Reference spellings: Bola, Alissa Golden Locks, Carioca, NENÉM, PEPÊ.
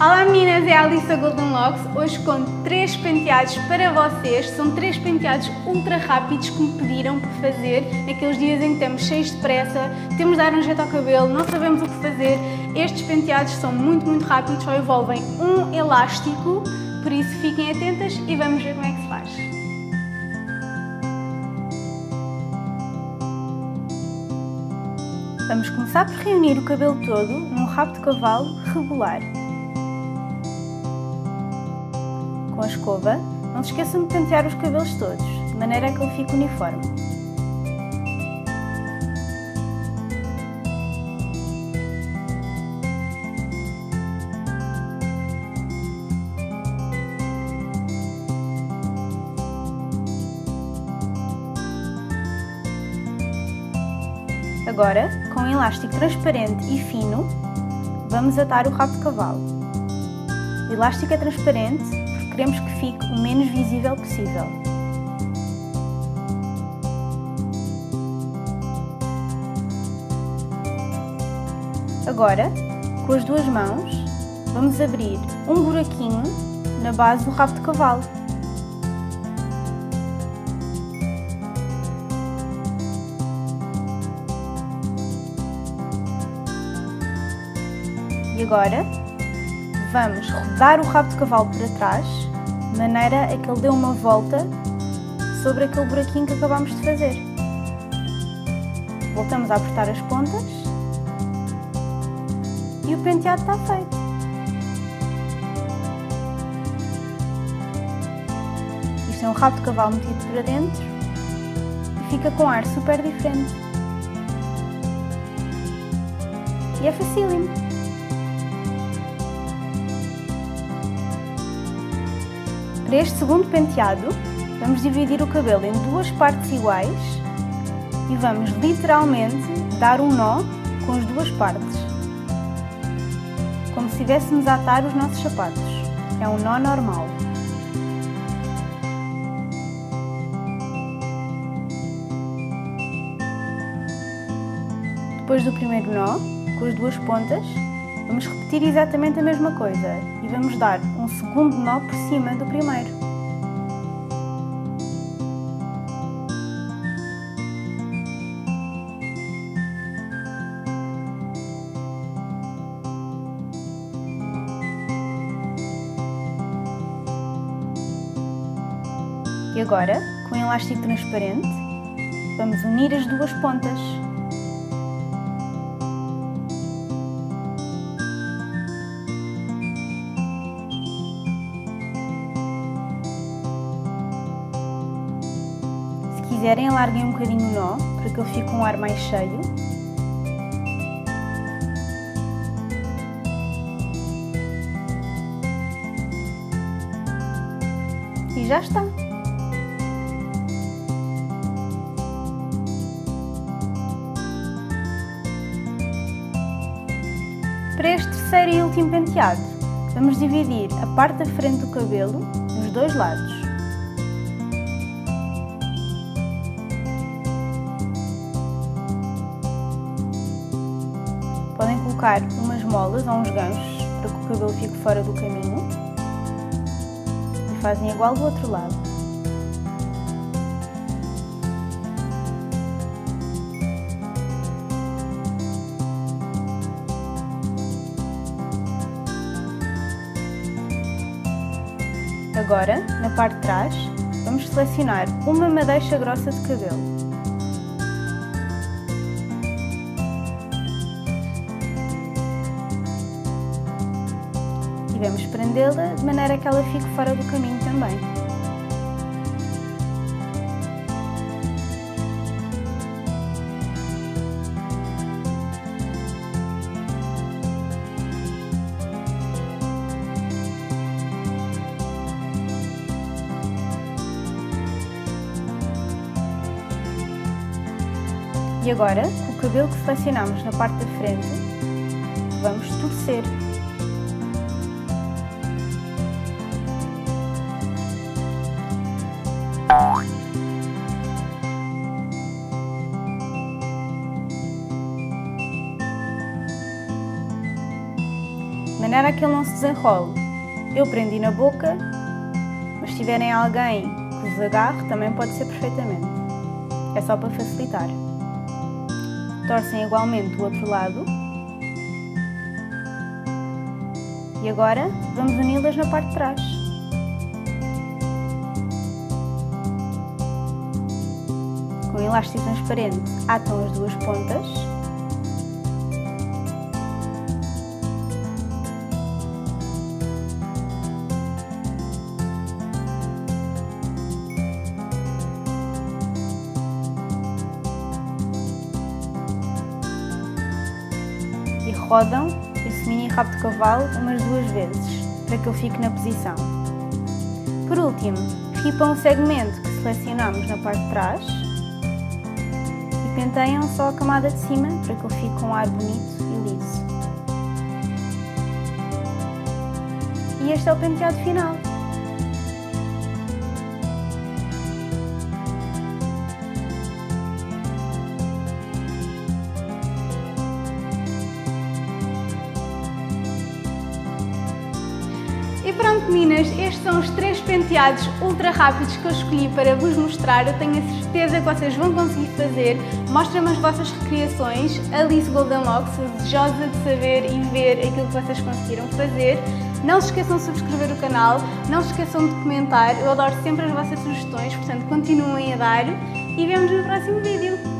Olá meninas, é a Alissa Golden Locks, hoje com 3 penteados para vocês. São 3 penteados ultra rápidos que me pediram para fazer naqueles dias em que estamos cheios de pressa, temos de dar um jeito ao cabelo, não sabemos o que fazer. Estes penteados são muito rápidos, só envolvem um elástico, por isso fiquem atentas e vamos ver como é que se faz. Vamos começar por reunir o cabelo todo num rabo de cavalo regular. Com a escova, não se esqueçam de pentear os cabelos todos, de maneira a que ele fique uniforme. Agora, com um elástico transparente e fino, vamos atar o rabo de cavalo. O elástico é transparente porque queremos que fique o menos visível possível. Agora, com as duas mãos, vamos abrir um buraquinho na base do rabo de cavalo. E agora vamos rodar o rabo de cavalo para trás, de maneira a que ele dê uma volta sobre aquele buraquinho que acabámos de fazer. Voltamos a apertar as pontas e o penteado está feito. Isto é um rabo de cavalo metido para dentro e fica com um ar super diferente. E é facílimo. Para este segundo penteado, vamos dividir o cabelo em duas partes iguais e vamos literalmente dar um nó com as duas partes, como se estivéssemos a atar os nossos sapatos. É um nó normal. Depois do primeiro nó, com as duas pontas, vamos repetir exatamente a mesma coisa e vamos dar um segundo nó por cima do primeiro. E agora, com um elástico transparente, vamos unir as duas pontas. Se quiserem, alarguem um bocadinho o nó, para que ele fique com um ar mais cheio. E já está! Para este terceiro e último penteado, vamos dividir a parte da frente do cabelo nos dois lados. Podem colocar umas molas ou uns ganchos para que o cabelo fique fora do caminho e fazem igual do outro lado. Agora, na parte de trás, vamos selecionar uma madeixa grossa de cabelo. E vamos prendê-la de maneira que ela fique fora do caminho também. E agora, com o cabelo que selecionamos na parte da frente, vamos torcer. De maneira a que ele não se desenrole. Eu prendi na boca, mas se tiverem alguém que vos agarre, também pode ser perfeitamente. É só para facilitar. Torcem igualmente o outro lado. E agora vamos uni-las na parte de trás. Com um elástico transparente atam as duas pontas. E rodam esse mini rabo de cavalo umas duas vezes, para que eu fique na posição. Por último, ripam o segmento que selecionamos na parte de trás e penteiam só a camada de cima, para que eu fique com um ar bonito e liso. E este é o penteado final. E pronto, meninas, estes são os 3 penteados ultra rápidos que eu escolhi para vos mostrar. Eu tenho a certeza que vocês vão conseguir fazer. Mostrem-me as vossas recriações. Alissa Golden Locks, desejosa de saber e ver aquilo que vocês conseguiram fazer. Não se esqueçam de subscrever o canal, não se esqueçam de comentar. Eu adoro sempre as vossas sugestões, portanto continuem a dar. E vemos no próximo vídeo.